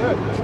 Good.